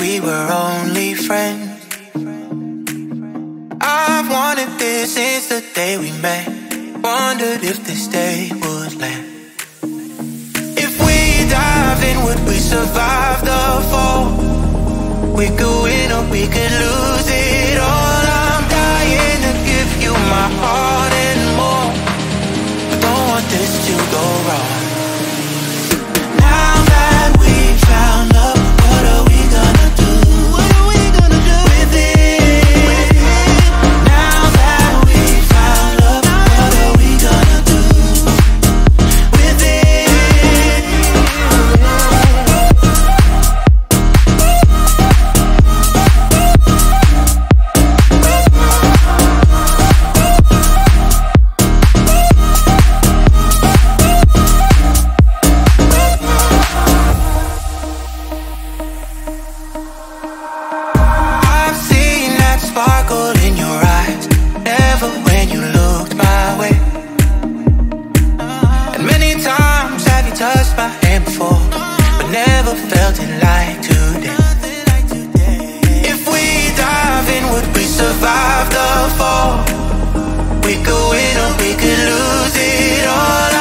we were only friends. I've wanted this since the day we met. Wondered if this day would last. If we dived in, would we survive the fall? We could win or we could lose it all. I'm dying to give you my heart and more. I don't want this to go wrong. Now that we found love, what are we gonna do? What are we gonna do with it? Now that we found love, what are we gonna do with it? I've seen that sparkle in your eyes, never when you looked my way. Many times have you touched my hand before, but never felt it like today. If we dive in, would we survive the fall? We could win or we could lose it all.